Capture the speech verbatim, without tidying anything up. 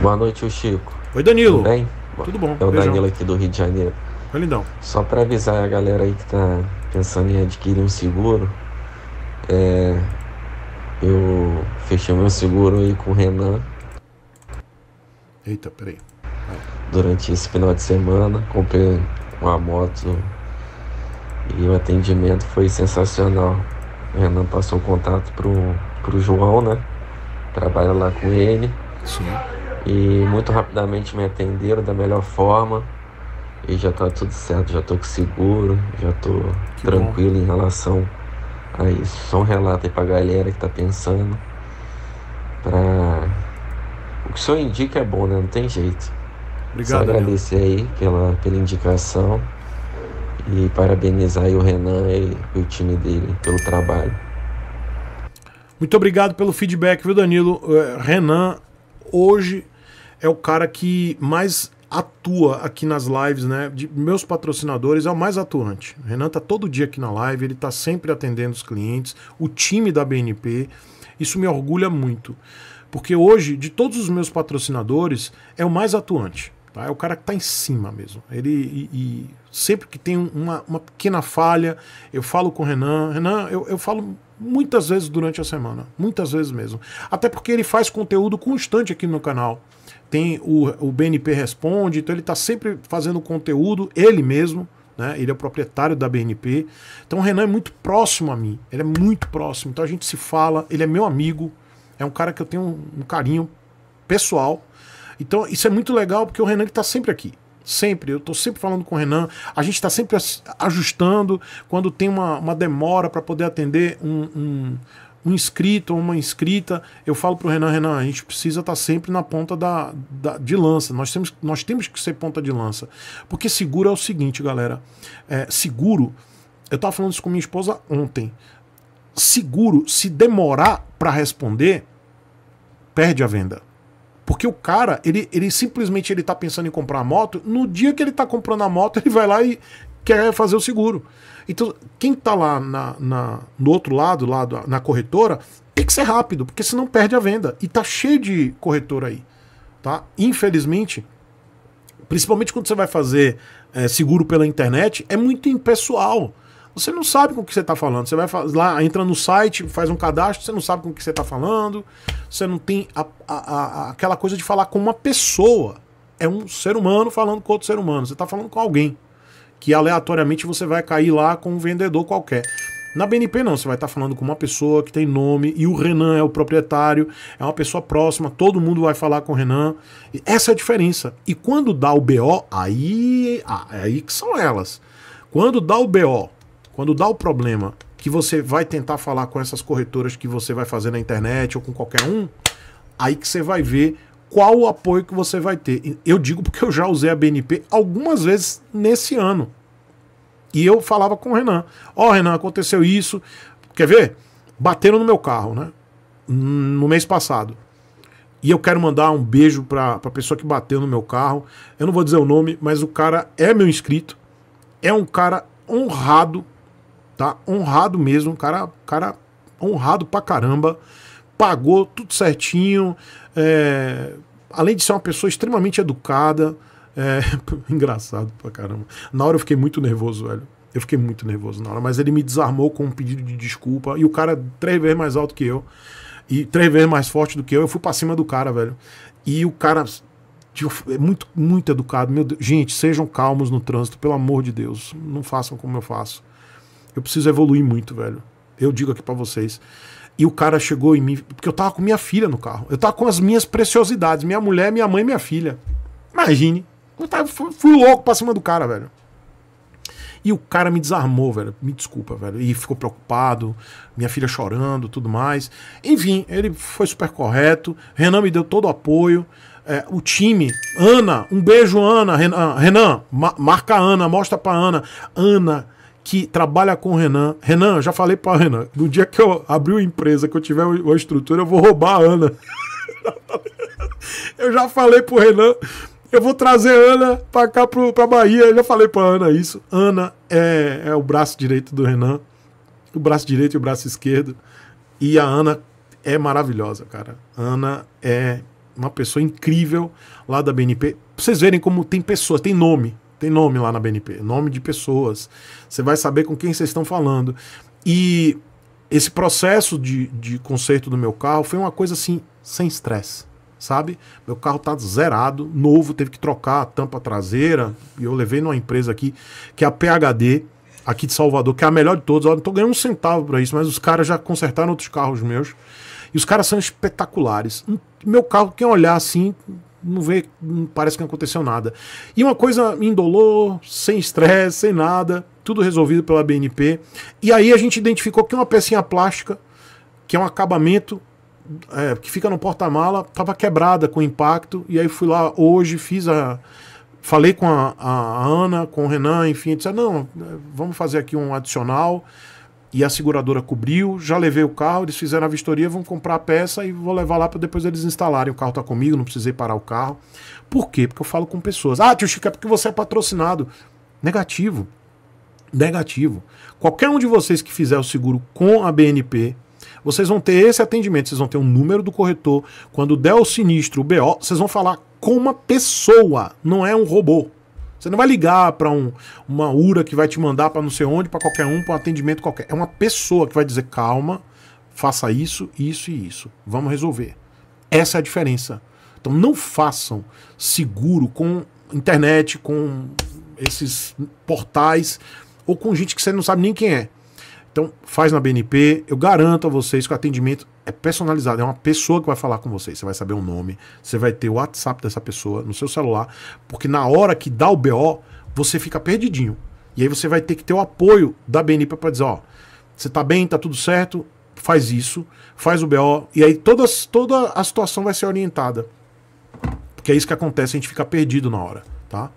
Boa noite, o Chico. Oi, Danilo. Tudo bem? Tudo bom. É o Beijão. Danilo aqui do Rio de Janeiro. Oi, lindão. Só para avisar a galera aí que tá pensando em adquirir um seguro, é, eu fechei meu seguro aí com o Renan. Eita, peraí. Vai. Durante esse final de semana, comprei uma moto e o atendimento foi sensacional. O Renan passou o contato pro, pro João, né? Trabalha lá com ele. Sim. E muito rapidamente me atenderam da melhor forma. E já tá tudo certo, já tô com seguro, já tô que tranquilo bom. Em relação a isso. Só um relato aí pra galera que tá pensando. Pra... O que o senhor indica é bom, né? Não tem jeito. Obrigado. Só agradecer aí pela, pela indicação. E parabenizar aí o Renan e o time dele pelo trabalho. Muito obrigado pelo feedback, viu, Danilo? Renan, hoje, é o cara que mais atua aqui nas lives, né? De meus patrocinadores, é o mais atuante. O Renan tá todo dia aqui na live, ele tá sempre atendendo os clientes, o time da B N P. Isso me orgulha muito. Porque hoje, de todos os meus patrocinadores, é o mais atuante. Tá? É o cara que tá em cima mesmo. Ele... E, e... Sempre que tem uma, uma pequena falha, eu falo com o Renan. Renan, eu, eu falo muitas vezes durante a semana. Muitas vezes mesmo. Até porque ele faz conteúdo constante aqui no canal. Tem o, o B N P Responde, então ele está sempre fazendo conteúdo, ele mesmo, né? Ele é o proprietário da B N P. Então o Renan é muito próximo a mim. Ele é muito próximo. Então a gente se fala, ele é meu amigo. É um cara que eu tenho um, um carinho pessoal. Então isso é muito legal porque o Renan está sempre aqui. Sempre, eu estou sempre falando com o Renan, a gente está sempre ajustando quando tem uma, uma demora para poder atender um, um, um inscrito ou uma inscrita, eu falo para o Renan, Renan, a gente precisa estar tá sempre na ponta da, da, de lança, nós temos, nós temos que ser ponta de lança, porque seguro é o seguinte, galera, é, seguro, eu estava falando isso com minha esposa ontem, seguro, se demorar para responder, perde a venda. Porque o cara, ele, ele simplesmente ele tá pensando em comprar a moto, no dia que ele tá comprando a moto, ele vai lá e quer fazer o seguro. Então, quem tá lá na, na, no outro lado, lá na corretora, tem que ser rápido, porque senão perde a venda. E tá cheio de corretora aí, tá? Infelizmente, principalmente quando você vai fazer é, seguro pela internet, é muito impessoal. Você não sabe com o que você está falando. Você vai lá, entra no site, faz um cadastro, você não sabe com o que você está falando. Você não tem a, a, a, aquela coisa de falar com uma pessoa. É um ser humano falando com outro ser humano. Você está falando com alguém. Que aleatoriamente você vai cair lá com um vendedor qualquer. Na B N P não, você vai estar falando com uma pessoa que tem nome, e o Renan é o proprietário, é uma pessoa próxima, todo mundo vai falar com o Renan. E essa é a diferença. E quando dá o B O, aí, aí que são elas. Quando dá o B O, quando dá o problema que você vai tentar falar com essas corretoras que você vai fazer na internet ou com qualquer um, aí que você vai ver qual o apoio que você vai ter. Eu digo porque eu já usei a B N P algumas vezes nesse ano. E eu falava com o Renan. Ó, Renan, aconteceu isso. Quer ver? Bateram no meu carro, né? No mês passado. E eu quero mandar um beijo para a pessoa que bateu no meu carro. Eu não vou dizer o nome, mas o cara é meu inscrito. É um cara honrado. Tá? Honrado mesmo, cara, cara honrado pra caramba, pagou tudo certinho, é... além de ser uma pessoa extremamente educada, é... engraçado pra caramba. Na hora eu fiquei muito nervoso, velho, eu fiquei muito nervoso na hora, mas ele me desarmou com um pedido de desculpa, e o cara é três vezes mais alto que eu, e três vezes mais forte do que eu, eu fui pra cima do cara, velho, e o cara... é muito, muito educado, meu Deus. Gente, sejam calmos no trânsito, pelo amor de Deus, não façam como eu faço. Eu preciso evoluir muito, velho. Eu digo aqui pra vocês. E o cara chegou em mim... Porque eu tava com minha filha no carro. Eu tava com as minhas preciosidades. Minha mulher, minha mãe e minha filha. Imagine. Eu tava, fui, fui louco pra cima do cara, velho. E o cara me desarmou, velho. Me desculpa, velho. E ficou preocupado. Minha filha chorando, tudo mais. Enfim, ele foi super correto. Renan me deu todo o apoio. É, o time, Ana. Um beijo, Ana. Renan, Renan ma marca a Ana. Mostra pra Ana. Ana... que trabalha com o Renan. Renan, eu já falei para o Renan, no dia que eu abrir uma empresa, que eu tiver uma estrutura, eu vou roubar a Ana. Eu já falei para o Renan, eu vou trazer a Ana para cá, para a Bahia. Eu já falei para a Ana isso. Ana é, é o braço direito do Renan, o braço direito e o braço esquerdo. E a Ana é maravilhosa, cara. Ana é uma pessoa incrível lá da B N P. Pra vocês verem como tem pessoas, tem nome. Tem nome lá na B N P, nome de pessoas. Você vai saber com quem vocês estão falando. E esse processo de, de conserto do meu carro foi uma coisa assim, sem estresse, sabe? Meu carro tá zerado, novo, teve que trocar a tampa traseira. E eu levei numa empresa aqui, que é a P H D, aqui de Salvador, que é a melhor de todas. Eu não tô ganhando um centavo pra isso, mas os caras já consertaram outros carros meus. E os caras são espetaculares. Meu carro, quem olhar assim... não vê, não parece que não aconteceu nada. E uma coisa indolor, sem estresse, sem nada, tudo resolvido pela B N P. E aí a gente identificou que uma pecinha plástica, que é um acabamento, é, que fica no porta-mala, estava quebrada com impacto. E aí fui lá hoje, fiz a... falei com a, a Ana, com o Renan, enfim, disse, não, vamos fazer aqui um adicional. E a seguradora cobriu, já levei o carro, eles fizeram a vistoria, vão comprar a peça e vou levar lá para depois eles instalarem. O carro tá comigo, não precisei parar o carro. Por quê? Porque eu falo com pessoas. Ah, tio Chico, é porque você é patrocinado. Negativo. Negativo. Qualquer um de vocês que fizer o seguro com a B N P, vocês vão ter esse atendimento, vocês vão ter um número do corretor. Quando der o sinistro, o B O, vocês vão falar com uma pessoa, não é um robô. Você não vai ligar para um, uma U R A que vai te mandar para não sei onde, para qualquer um, para um atendimento qualquer. É uma pessoa que vai dizer, calma, faça isso, isso e isso. Vamos resolver. Essa é a diferença. Então não façam seguro com internet, com esses portais, ou com gente que você não sabe nem quem é. Então faz na B N P, eu garanto a vocês que o atendimento é personalizado, é uma pessoa que vai falar com vocês, você vai saber o nome, você vai ter o WhatsApp dessa pessoa no seu celular, porque na hora que dá o B O, você fica perdidinho. E aí você vai ter que ter o apoio da B N P para dizer, ó, você tá bem, tá tudo certo, faz isso, faz o B O, e aí todas, toda a situação vai ser orientada. Porque é isso que acontece, a gente fica perdido na hora, tá?